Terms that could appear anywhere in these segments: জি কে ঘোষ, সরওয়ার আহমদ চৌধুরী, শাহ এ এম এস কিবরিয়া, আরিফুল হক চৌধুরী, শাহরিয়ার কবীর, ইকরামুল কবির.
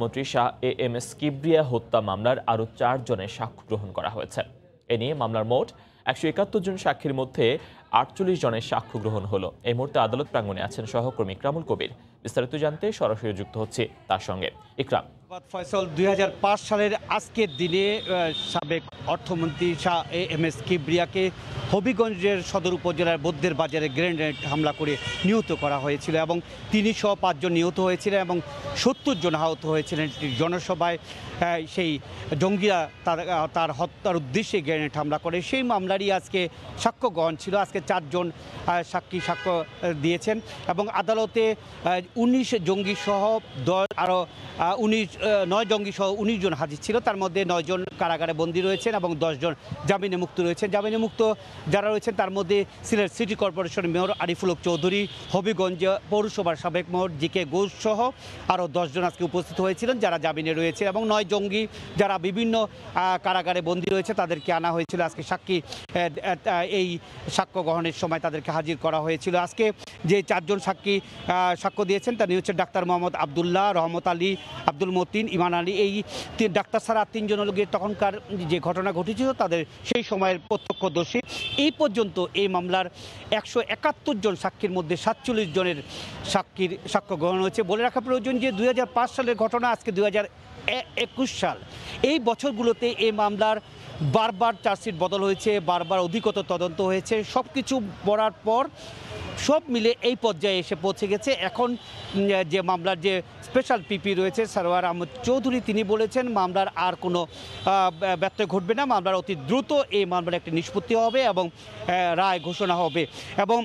मंत्री Shah A M S Kibria हत्या मामलार आरो 4 जने साक्ष्य ग्रहण करा हयेछे। ए निये मामलार मोट 171 जन साक्षीर मध्ये 48 जने साक्ष्य ग्रहण हलो। ए मुहूर्ते आदालत प्रांगणे आছেন सहकर्मी इकरामुल कबीर। विस्तारित जानते সরাসরি যুক্ত হচ্ছে তার সঙ্গে ইকরাম। ফয়সাল 2005 সালের আজকের দিনে সাবেক অর্থমন্ত্রী শাহ এ এম এস কিবরিয়াকে হবিগঞ্জের সদর উপজেলার বদ্দের বাজারে গ্রেনেড হামলা করে নিহত করা হয়েছিল এবং 305 জন নিহত হয়েছিলেন এবং 70 জন আহত হয়েছিলেন। জনসভায় সেই জঙ্গিরা তার হত্যার উদ্দেশ্যে গ্রেনেড হামলা করে, সেই মামলারই আজকে সাক্ষ্য গ্রহণ ছিল। আজকে 4 জন সাক্ষী সাক্ষ্য দিয়েছেন এবং আদালতে 19 জঙ্গি সহ আরও 9 জঙ্গি সহ 19 জন হাজির ছিল। তার মধ্যে 9 জন কারাগারে বন্দী রয়েছেন এবং 10 জন জামিনে মুক্ত রয়েছেন। জামিনে মুক্ত যারা রয়েছেন তার মধ্যে সিলেট সিটি কর্পোরেশনের মেয়র আরিফুল হক চৌধুরী, হবিগঞ্জ পৌরসভার সাবেক মেয়র জি কে ঘোষ সহ আরও 10 জন আজকে উপস্থিত হয়েছিলেন যারা জামিনে রয়েছে এবং 9 জঙ্গি যারা বিভিন্ন কারাগারে বন্দী রয়েছে তাদেরকে আনা হয়েছিল। আজকে সাক্ষী এই সাক্ষ্য গ্রহণের সময় তাদেরকে হাজির করা হয়েছিল। আজকে যে 4 জন সাক্ষী সাক্ষ্য দিয়েছেন তা নিয়ে হচ্ছে ডাক্তার মোহাম্মদ আবদুল্লাহ, রহমত আলী, আব্দুল মতিন, ইমান আলী। এই ডাক্তার ছাড়া 3 জন লোকের তখনকার যে ঘটনা ঘটেছিল তাদের সেই সময়ের প্রত্যক্ষদর্শী। এই পর্যন্ত এই মামলার 171 জন সাক্ষীর মধ্যে 47 জনের সাক্ষ্য গ্রহণ হয়েছে। বলে রাখা প্রয়োজন যে 2005 সালের ঘটনা, আজকে 2021 সাল। এই বছরগুলোতে এই মামলার বারবার চার্জশিট বদল হয়েছে, বারবার অধিকতর তদন্ত হয়েছে। সব কিছু পড়ার পর সব মিলে এই পর্যায়ে এসে পৌঁছে গেছে। এখন যে মামলার যে স্পেশাল পিপি রয়েছে সরওয়ার আহমদ চৌধুরী, তিনি বলেছেন মামলার আর কোনো ব্যত্যয় ঘটবে না, মামলার অতি দ্রুত এই মামলার একটি নিষ্পত্তি হবে এবং রায় ঘোষণা হবে। এবং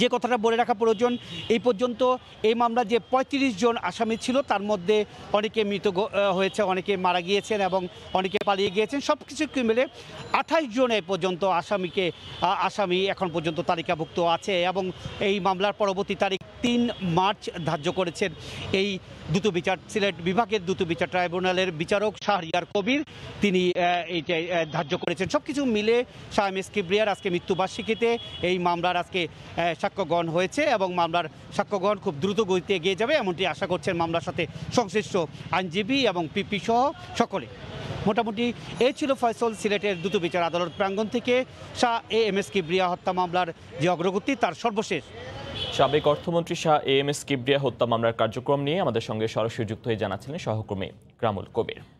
যে কথাটা বলে রাখা প্রয়োজন, এই পর্যন্ত এই মামলা যে 35 জন আসামি ছিল তার মধ্যে অনেকে মৃত হয়েছে, অনেকে মারা গিয়েছেন এবং অনেকে পালিয়ে গিয়েছেন। সব কিছু মিলে 28 জন এই পর্যন্ত আসামি এখন পর্যন্ত তালিকাভুক্ত আছে এবং এই মামলার পরবর্তী তারিখ 3 মার্চ ধার্য করেছেন এই দ্রুত বিচার সিলেট বিভাগের দ্রুত বিচার ট্রাইব্যুনালের বিচারক শাহরিয়ার কবীর, তিনি এইটাই ধার্য করেছেন। সব কিছু মিলে শাহ এম এস কিবরিয়ার আজকে মৃত্যুবার্ষিকীতে এই মামলার আজকে সাক্ষ্য গ্রহণ হয়েছে এবং মামলার সাক্ষ্য গ্রহণ খুব দ্রুত গতিতে এগিয়ে যাবে এমনটি আশা করছেন মামলার সাথে সংশ্লিষ্ট আইনজীবী এবং পিপি সহ সকলে। মোটামুটি এই ছিল ফয়সল সিলেটের দ্রুত বিচার আদালত প্রাঙ্গণ থেকে শাহ এ এম এস কিবরিয়া হত্যা মামলার যে অগ্রগতি তার সর্বশেষ। সাবেক অর্থমন্ত্রী শাহ এ এম এস কিবরিয়া হত্যা মামলার কার্যক্রম নিয়ে আমাদের সঙ্গে সরাসরি যুক্ত হয়ে জানাচ্ছিলেন সহকর্মী ইকরামুল কবির।